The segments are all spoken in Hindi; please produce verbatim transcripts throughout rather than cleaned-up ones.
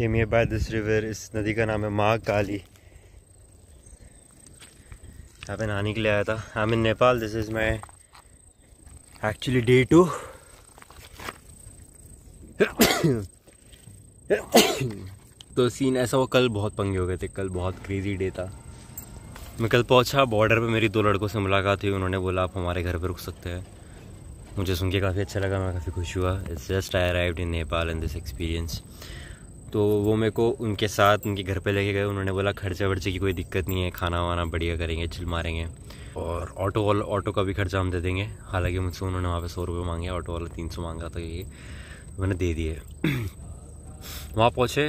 came here by this river. इस नदी का नाम है माँ काली. यहाँ पे नहाने के लिए आया था. I am in Nepal. This is my actually day two. तो सीन ऐसा हुआ. कल बहुत पंगे हो गए थे. कल बहुत क्रेजी डे था. मैं कल पहुंचा बॉर्डर पे. मेरी दो लड़कों से मुलाकात हुई. उन्होंने बोला आप हमारे घर पे रुक सकते हैं. मुझे सुन के काफ़ी अच्छा लगा. मैं काफ़ी खुश हुआ. It's just I arrived in Nepal and this experience. तो वो मेरे को उनके साथ उनके घर पे लेके गए. उन्होंने बोला खर्चा वर्चे की कोई दिक्कत नहीं है. खाना वाना बढ़िया करेंगे, चिल मारेंगे. और ऑटो वाला ऑटो का भी खर्चा हम दे देंगे. हालांकि मुझसे उन्होंने वहाँ पर सौ रुपये मांगे. ऑटो वाला तीन सौ मांगा था. ये मैंने दे दिए. वहाँ पहुँचे,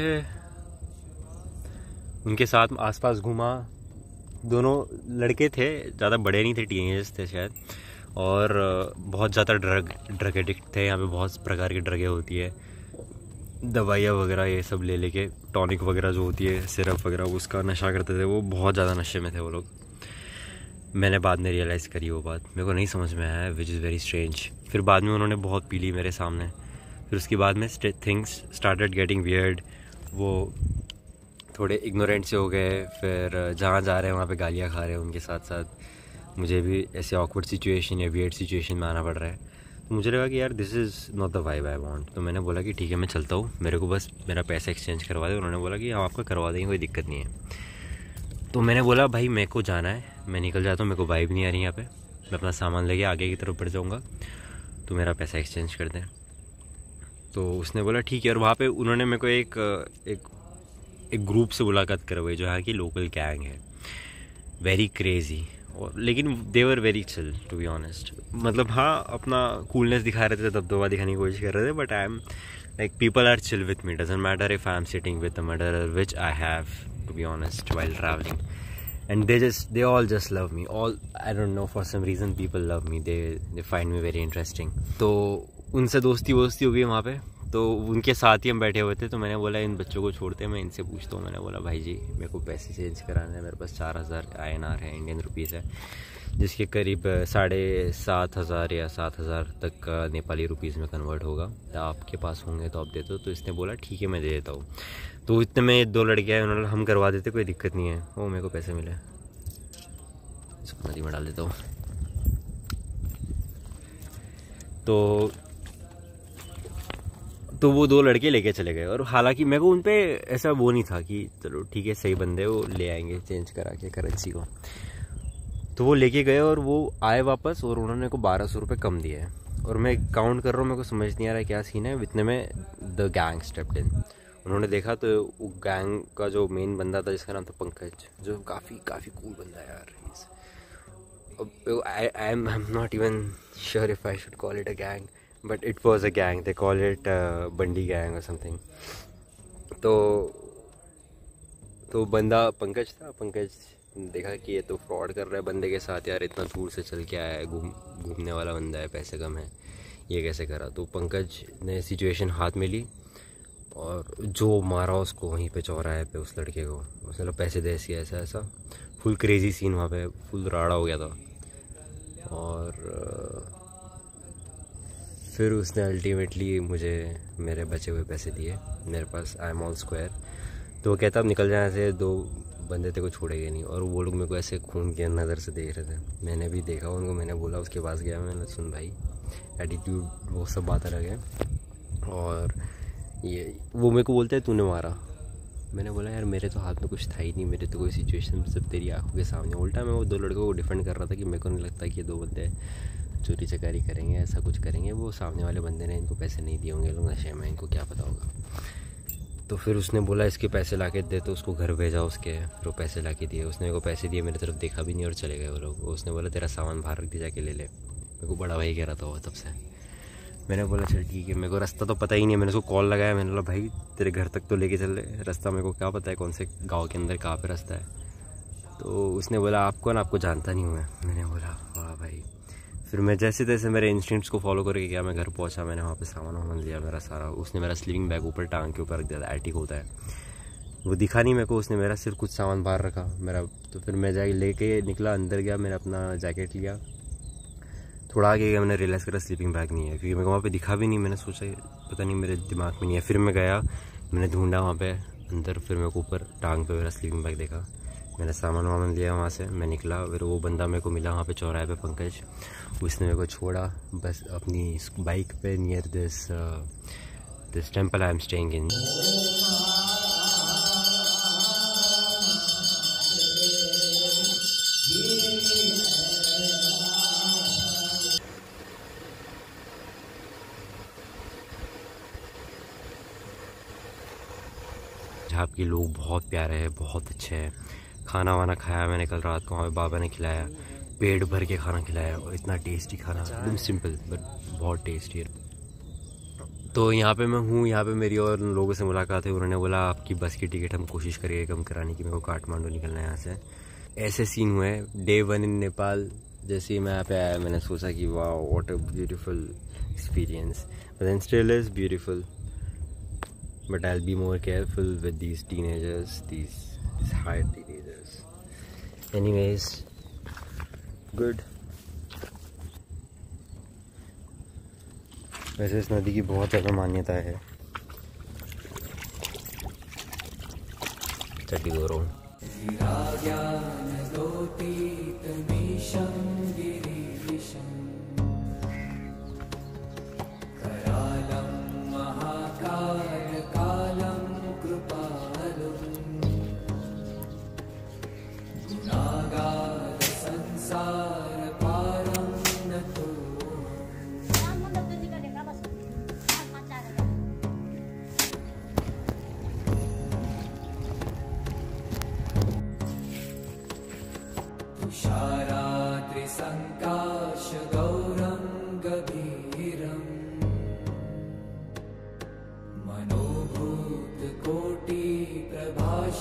उनके साथ आसपास घूमा. दोनों लड़के थे, ज़्यादा बड़े नहीं थे, टीनेजर्स थे शायद. और बहुत ज़्यादा ड्रग ड्रग एडिक्ट थे. यहाँ पे बहुत प्रकार की ड्रगें होती है. दवाइयाँ वगैरह ये सब ले लेके, टॉनिक वगैरह जो होती है, सिरप वगैरह, उसका नशा करते थे. वो बहुत ज़्यादा नशे में थे वो लोग. मैंने बाद में रियलाइज़ करी वो बात. मेरे को नहीं समझ में आया, विच इज़ वेरी स्ट्रेंज. फिर बाद में उन्होंने बहुत पी ली मेरे सामने. फिर उसके बाद में थिंग्स स्टार्टेड गेटिंग वियर्ड. वो थोड़े इग्नोरेंट से हो गए. फिर जहाँ जा रहे हैं वहाँ पे गालियाँ खा रहे हैं. उनके साथ साथ मुझे भी ऐसे ऑकवर्ड सिचुएशन या वियर्ड सिचुएशन में आना पड़ रहा है. तो मुझे लगा कि यार this is not the vibe I want. तो मैंने बोला कि ठीक है मैं चलता हूँ, मेरे को बस मेरा पैसा एक्सचेंज करवा दे. उन्होंने बोला कि हम आपका करवा देंगे, कोई दिक्कत नहीं है. तो मैंने बोला भाई मेरे को जाना है, मैं निकल जाता हूँ, मेरे को वाइब नहीं आ रही यहाँ पर. मैं अपना सामान लेके आगे की तरफ बढ़ जाऊँगा, तो मेरा पैसा एक्सचेंज कर दें. तो उसने बोला ठीक है. और वहाँ पर उन्होंने मेरे को एक एक एक ग्रुप से मुलाकात करवाई जो यहाँ की लोकल गैंग है. वेरी क्रेजी, और लेकिन देवर very chill to be honest. मतलब हाँ, अपना कूलनेस दिखा रहे थे, दबदबा दिखाने की कोशिश कर रहे थे. But I am like people are chill with me. Doesn't matter if I am sitting with a murderer which I have to be honest while travelling. And they just they all just love me. All I don't know, for some reason people love me. They they find me very interesting. तो उनसे दोस्ती वोस्ती हो गई वहाँ पे. तो उनके साथ ही हम बैठे हुए थे. तो मैंने बोला इन बच्चों को छोड़ते हैं, मैं इनसे पूछता हूँ. मैंने बोला भाई जी मेरे को पैसे चेंज कराने हैं. मेरे पास चार हज़ार आई एन आर है, इंडियन रुपीज़ है, जिसके करीब साढ़े सात हज़ार या सात हज़ार तक का नेपाली रुपीज़ में कन्वर्ट होगा. आपके पास होंगे तो आप दे दो. तो इसने बोला ठीक है मैं दे देता हूँ. तो इतने में दो लड़के आए. उन्होंने हम करवा देते, कोई दिक्कत नहीं है. वो मेरे को पैसे मिले, इसको नदी में डाल देता हूँ. तो तो वो दो लड़के लेके चले गए. और हालांकि मेरे को उन पे ऐसा वो नहीं था कि चलो ठीक है सही बंदे, वो ले आएंगे चेंज करा के करेंसी को. तो वो लेके गए और वो आए वापस और उन्होंने को बारह सौ रुपये कम दिए. और मैं काउंट कर रहा हूँ, मेरे को समझ नहीं आ रहा है क्या सीन है. इतने में द गैंग स्टेप्ड इन. उन्होंने देखा तो वो गैंग का जो मेन बंदा था, जिसका नाम था पंकज, जो काफ़ी काफ़ी कूल बंदा यार. I am not even sure if I should call it a gang, but it was a gang. They call it Bandi gang और समथिंग. तो तो बंदा पंकज था. पंकज देखा कि ये तो फ्रॉड कर रहा है बंदे के साथ. यार इतना दूर से चल के आया है, घूम घूमने वाला बंदा है, पैसे कम है, ये कैसे करा. तो पंकज ने सिचुएशन हाथ में ली और जो मारा उसको वहीं पे चौराहे पे, उस लड़के को. मतलब पैसे दे ऐसी ऐसा ऐसा फुल क्रेजी सीन वहाँ पे. फुल राड़ा हो गया था. और फिर उसने अल्टीमेटली मुझे मेरे बचे हुए पैसे दिए. मेरे पास आई एम ऑल स्क्वायर. तो वो कहता अब निकल जाने से, दो बंदे थे को छोड़ेंगे नहीं. और वो लोग मेरे को ऐसे खून की नज़र से देख रहे थे. मैंने भी देखा उनको. मैंने बोला उसके पास गया, मैंने सुन भाई एटीट्यूड वो सब बात अलग है. और ये वो मेरे को बोलते हैं तूने मारा. मैंने बोला यार मेरे तो हाथ में कुछ था ही नहीं, मेरे तो कोई सिचुएशन सब तेरी आंखों के सामने. उल्टा मैं वो दो लड़कों को डिफेंड कर रहा था कि मेरे को नहीं लगता कि ये दो बंदे चोरी चकारी करेंगे, ऐसा कुछ करेंगे. वो सामने वाले बंदे ने इनको पैसे नहीं दिए होंगे, लोग नशे में, इनको क्या पता होगा. तो फिर उसने बोला इसके पैसे ला के दे. तो उसको घर भेजा उसके. फिर वो पैसे ला के दिए. उसने मेरे को पैसे दिए, मेरी तरफ देखा भी नहीं और चले गए वो लोग. उसने बोला तेरा सामान बाहर रख दिया, जाके ले ले. मेरे को बड़ा भाई कह रहा था वो तब से. मैंने बोला चल ठीक है. मेरे को रास्ता तो पता ही नहीं है. मैंने उसको कॉल लगाया. मैंने बोला भाई तेरे घर तक तो लेके चल रहे, रास्ता मेरे को क्या पता है कौन से गाँव के अंदर कहाँ पर रास्ता है. तो उसने बोला आपको ना, आपको जानता नहीं हूँ मैं. मैंने बोला वाह भाई. फिर मैं जैसे तैसे मेरे इंस्टिंक्ट्स को फॉलो करके गया. मैं घर पहुंचा, मैंने वहाँ पे सामान वामान लिया मेरा सारा. उसने मेरा स्लीपिंग बैग ऊपर टांग के ऊपर रख दिया था, एटिक होता है वो. दिखा नहीं मेरे को. उसने मेरा सिर्फ कुछ सामान बाहर रखा मेरा. तो फिर मैं जाके लेके निकला, अंदर गया, मैंने अपना जैकेट लिया. थोड़ा आगे गया, मैंने रियलाइज़ करा स्लीपिंग बैग नहीं है, क्योंकि मेरे को वहाँ पर दिखा भी नहीं. मैंने सोचा पता नहीं मेरे दिमाग में नहीं है. फिर मैं गया मैंने ढूंढा वहाँ पे अंदर, फिर मेरे को ऊपर टांग पे मेरा स्लीपिंग बैग देखा, मैंने सामान वामान लिया वहाँ से, मैं निकला। फिर वो बंदा मेरे को मिला वहाँ पे चौराहे पे, पंकज, उसने मेरे को छोड़ा बस अपनी बाइक पे near this this temple I am staying in. यहाँ के लोग बहुत प्यारे हैं, बहुत अच्छे हैं। खाना वाना खाया मैंने कल रात को, वहाँ पे बाबा ने खिलाया, पेट भर के खाना खिलाया, और इतना टेस्टी खाना, एकदम सिंपल बट बहुत टेस्टी है। तो यहाँ पे मैं हूँ, यहाँ पे मेरी और लोगों से मुलाकात है। उन्होंने बोला आपकी बस की टिकट हम कोशिश करेंगे कम कराने की, मेरे को काठमांडू निकलना है यहाँ से। ऐसे सीन हुए डे वन इन नेपाल। जैसे ही मैं यहाँ पे आया, मैंने सोचा कि वाह what a beautiful experience, but then still is beautiful, but I'll be more careful with these teenagers, these these high teenagers. Anyways, good. वैसे इस नदी की बहुत ज़्यादा मान्यता है। चट्टी हो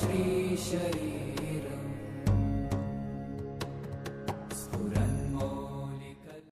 Shri Shri